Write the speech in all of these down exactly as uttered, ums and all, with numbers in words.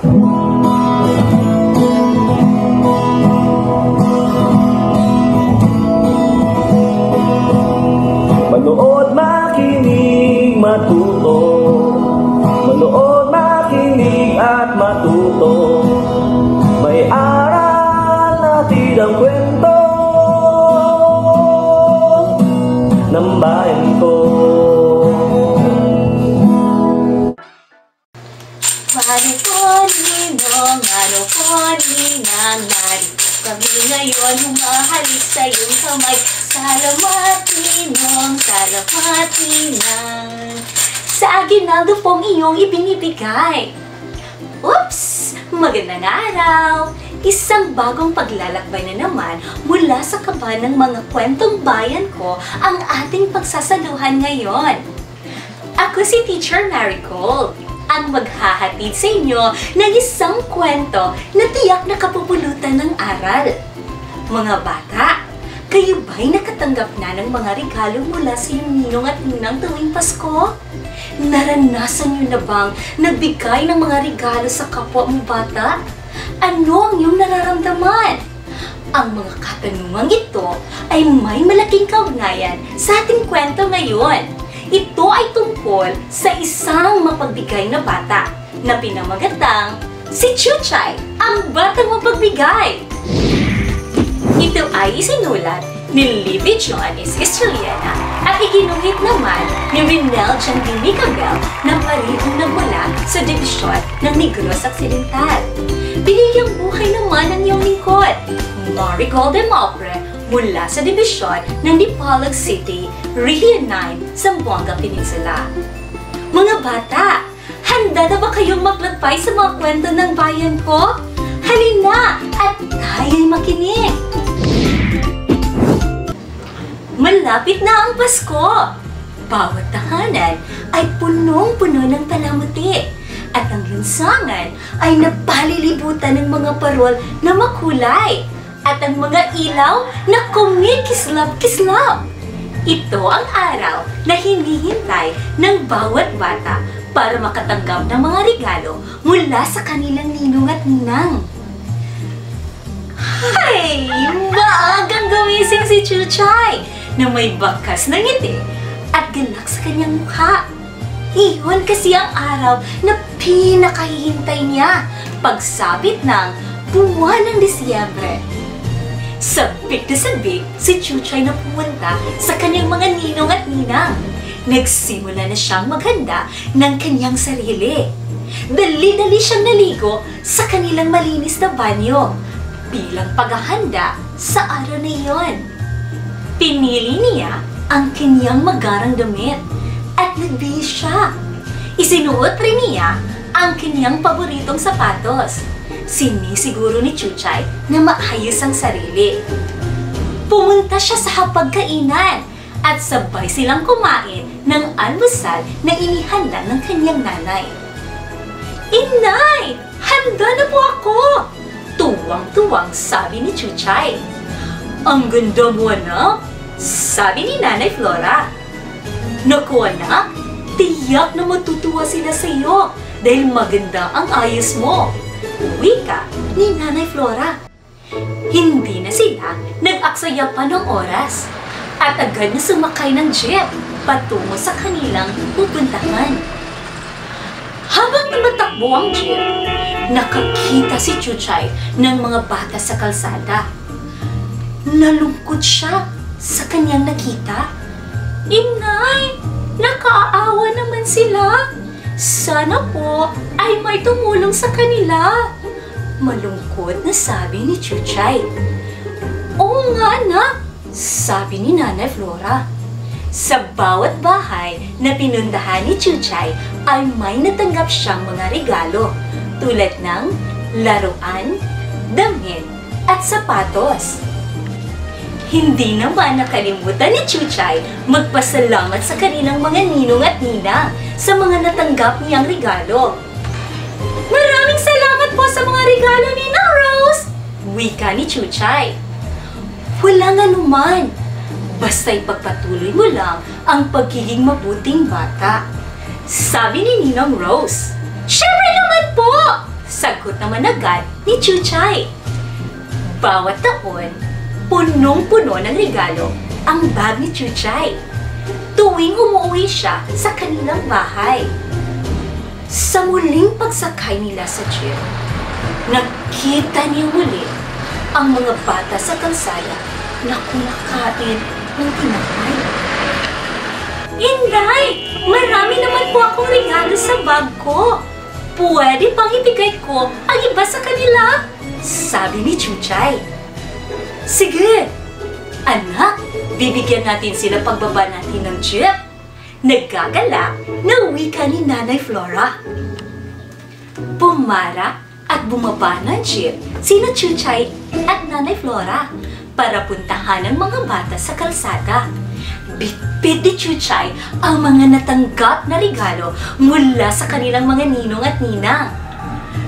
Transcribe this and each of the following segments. Manood, makinig, matuto. Manood, makinig at matuto. May aral natin ang kwento ng bayan ko. Maricol, Ninong, Maricol, Ninang, Maricol kami ngayon humahalik sa iyong kamay. Salamat, Ninong, salamat, Ninang sa aginaldo pong iyong ibinibigay. Oops! Magandang araw! Isang bagong paglalakbay na naman mula sa kaba ng mga kwentong bayan ko ang ating pagsasaluhan ngayon. Ako si Teacher Maricol, ang maghahatid sa inyo ng isang kwento na tiyak na kapupulutan ng aral. Mga bata, kayo ba'y nakatanggap na ng mga regalo mula sa iyong ninong at ninang tuwing Pasko? Naranasan niyo na bang nagbigay ng mga regalo sa kapwa mong bata? Ano ang iyong nararamdaman? Ang mga katanungang ito ay may malaking kaugnayan sa ating kwento ngayon. Ito ay tungkol sa isang mapagbigay na bata na pinamagatang si Chuchay, ang batang mapagbigay. Ito ay isinulat ni Libby Johnis, Australiana, at iginuhit naman ni Rinelle Chambinicabelle na parehong nagmula sa dibisyon ng Negros Occidental. Binigyang buhay naman ng iyong lingkod, Marie Goldemapre, mula sa dibisyon ng Dipolog City, Region nine, Zamboanga Peninsula. Mga bata, handa na ba kayong maglakbay sa mga kwento ng bayan ko? Halina at tayo'y makinig! Malapit na ang Pasko! Bawat tahanan ay punong-puno ng palamuti at ang lansangan ay napalilibutan ng mga parol na makulay at ang mga ilaw na kumikislap-kislap. Ito ang araw na hinihintay ng bawat bata para makatanggap ng mga regalo mula sa kanilang ninong at ninang. Ay! Maagang gumising si Chuchay na may bakas na ngiti at galak sa kanyang mukha. Iyon kasi ang araw na pinakahihintay niya, pagsabit ng buwan ng Disyembre. Sabik na sabik si Chuchay na pumunta sa kanyang mga ninong at ninang. Nagsimula na siyang maghanda ng kanyang sarili. Dali-dali siyang naligo sa kanilang malinis na banyo bilang paghahanda sa araw na iyon. Pinili niya ang kanyang magarang damit at nagbihis siya. Isinuot rin niya ang kanyang paboritong sapatos. Sinisiguro ni Chuchay na maayos ang sarili. Pumunta siya sa hapagkainan at sabay silang kumain ng almusal na inihanda ng kanyang nanay. "Inay! Handa na po ako!" tuwang-tuwang sabi ni Chuchay. "Ang ganda mo, anak!" sabi ni Nanay Flora. "Naku, anak! Tiyak na matutuwa sila sa iyo dahil maganda ang ayos mo!" wika ni Nanay Flora. Hindi na sila nag-aksaya pa ng oras at agad na sumakay ng jeep patungo sa kanilang pupuntahan. Habang tumatakbo ang jeep, nakakita si Chuchay ng mga bata sa kalsada. Nalungkot siya sa kanyang nakita. "Inay, nakaawa naman sila. Sana po ay may tumulong sa kanila," malungkot na sabi ni Chuchay. "Oo nga na," sabi ni Nanay Flora. Sa bawat bahay na pinuntahan ni Chuchay ay may natanggap siyang mga regalo tulad ng laruan, damit at sapatos. Hindi naman nakalimutan ni Chuchay magpasalamat sa kanilang mga ninong at ninang sa mga natanggap niyang regalo. "Maraming salamat po sa mga regalo ni Ninang Rose," wika ni Chuchay. "Walang anuman, basta ipagpatuloy mo lang ang pagiging mabuting bata," sabi ni Ninang Rose. "Siyempre naman po," sagot na managat ni Chuchay. Bawat taon, punong-puno ng regalo ang bag ni Chuchay. Tuwing umuwi siya sa kanilang bahay. Sa muling pagsakay nila sa jeep, nakita niya muli ang mga bata sa kalsada na kumakain ng tinapay. Inday! Marami naman po akong regalo sa bag ko. Pwede pang ibigay ko ang iba sa kanila, sabi ni Chuchay. Sige, anak, bibigyan natin sila pagbaba natin ng jeep. Nagkakala na wika ni Nanay Flora. Pumara at bumaba ng jeep sina Chuchay at Nanay Flora para puntahan ang mga bata sa kalsada. Bitbit ni Chuchay ang mga natanggap na regalo mula sa kanilang mga ninong at ninang.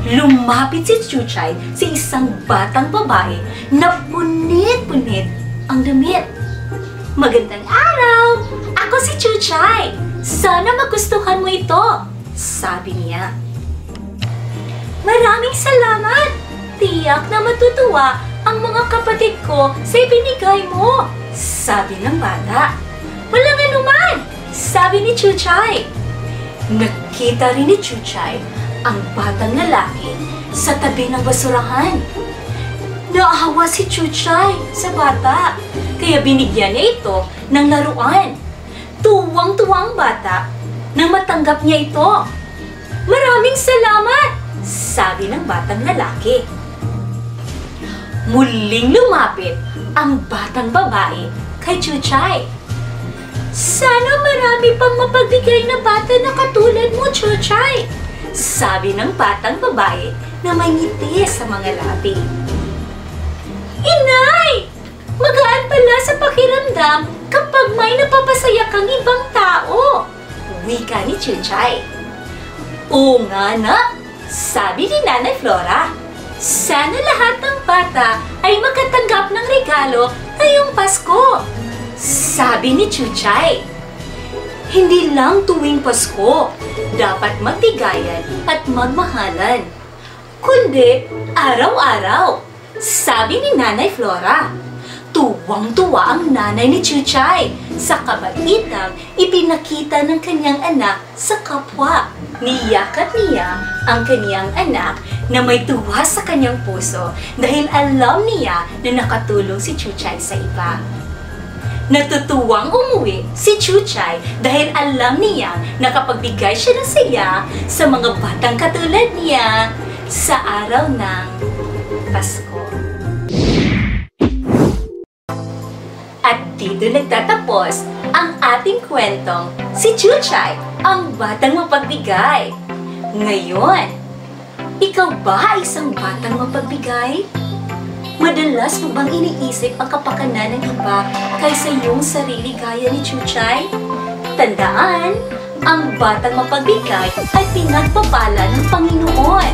Lumapit si Chuchay sa isang batang babae na punit-punit ang damit. Magandang araw! Ako si Chuchay! Sana magustuhan mo ito! Sabi niya. Maraming salamat! Tiyak na matutuwa ang mga kapatid ko sa ibinigay mo! Sabi ng bata. Walang anuman! Sabi ni Chuchay. Nakita rin ni Chuchay ang batang lalaki sa tabi ng basurahan. Naahawa si Chuchay sa bata, kaya binigyan niya ito ng laruan. Tuwang-tuwang bata nang matanggap niya ito. Maraming salamat! Sabi ng batang lalaki. Muling lumapit ang batang babae kay Chuchay. Sana marami pang mapagbigay na bata na katulad mo, Chuchay, sabi ng batang babae na may ngiti sa mga labi. Inay! Magaan pala sa pakiramdam kapag may napapasaya kang ibang tao, wika ni Chuchay. Oo nga na, sabi ni Nanay Flora. Sana lahat ng bata ay makatanggap ng regalo ngayong Pasko, sabi ni Chuchay. Hindi lang tuwing Pasko dapat magtigayan at magmahalan, kundi araw-araw, sabi ni Nanay Flora. Tuwang-tuwa ang nanay ni Chuchay sa kabaitang ipinakita ng kanyang anak sa kapwa. Niyakap niya ang kanyang anak na may tuwa sa kanyang puso dahil alam niya na nakatulong si Chuchay sa iba. Natutuwang umuwi si Chuchay dahil alam niya na nakapagbigay siya ng saya sa mga batang katulad niya sa araw ng Pasko. At dito nagtatapos ang ating kwentong Si Chuchay, ang Batang Mapagbigay. Ngayon, ikaw ba ay isang batang mapagbigay? Madalas mo bang iniisip ang kapakanan ng iba kaysa iyong sarili gaya ni Chuchay? Tandaan, ang batang mapagbigay ay pinagpapala ng Panginoon.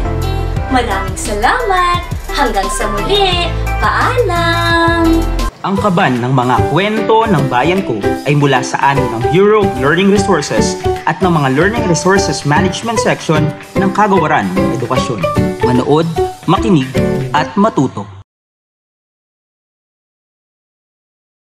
Maraming salamat! Hanggang sa muli! Paalam! Ang kaban ng mga kwento ng bayan ko ay mula sa ani ng Bureau of Learning Resources at ng mga Learning Resources Management Section ng Kagawaran ng Edukasyon. Manood, makinig at matuto.